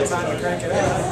It's time to crank it out.